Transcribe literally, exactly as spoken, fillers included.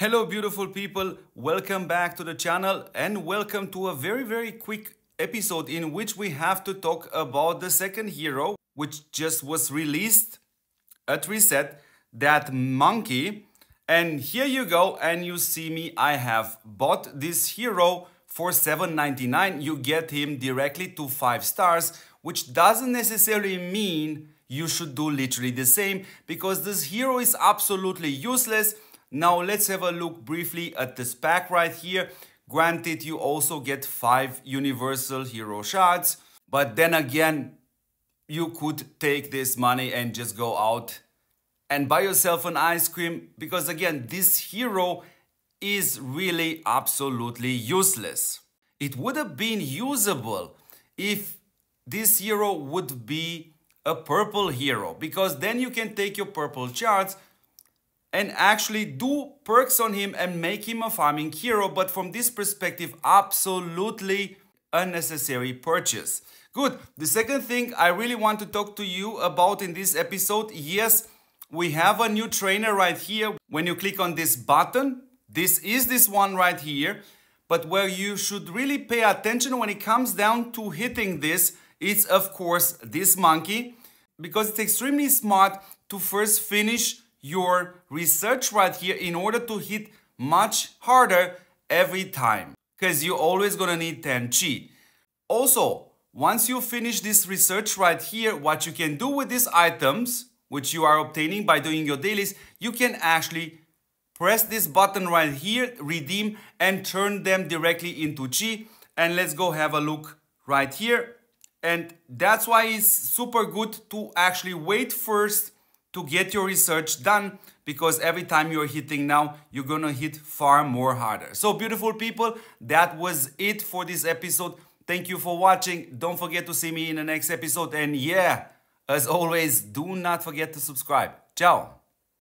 Hello beautiful people, welcome back to the channel and welcome to a very very quick episode in which we have to talk about the second hero which just was released at Reset, that Monkey. And here you go, and you see me, I have bought this hero for seven ninety-nine. You get him directly to five stars, which doesn't necessarily mean you should do literally the same, because this hero is absolutely useless. Now let's have a look briefly at this pack right here. Granted, you also get five universal hero shards, but then again, you could take this money and just go out and buy yourself an ice cream, because again, this hero is really absolutely useless. It would have been usable if this hero would be a purple hero, because then you can take your purple shards and actually do perks on him and make him a farming hero. But from this perspective, absolutely unnecessary purchase. Good. The second thing I really want to talk to you about in this episode, yes, we have a new trainer right here. When you click on this button, this is this one right here. But where you should really pay attention when it comes down to hitting this, it's of course this monkey, because it's extremely smart to first finish your research right here in order to hit much harder every time, because you're always gonna need ten chi. Also, once you finish this research right here, what you can do with these items which you are obtaining by doing your dailies, you can actually press this button right here, redeem, and turn them directly into chi. And let's go have a look right here. And that's why it's super good to actually wait first to get your research done, because every time you're hitting now, you're gonna hit far more harder. So beautiful people, that was it for this episode. Thank you for watching. Don't forget to see me in the next episode. And yeah, as always, do not forget to subscribe. Ciao.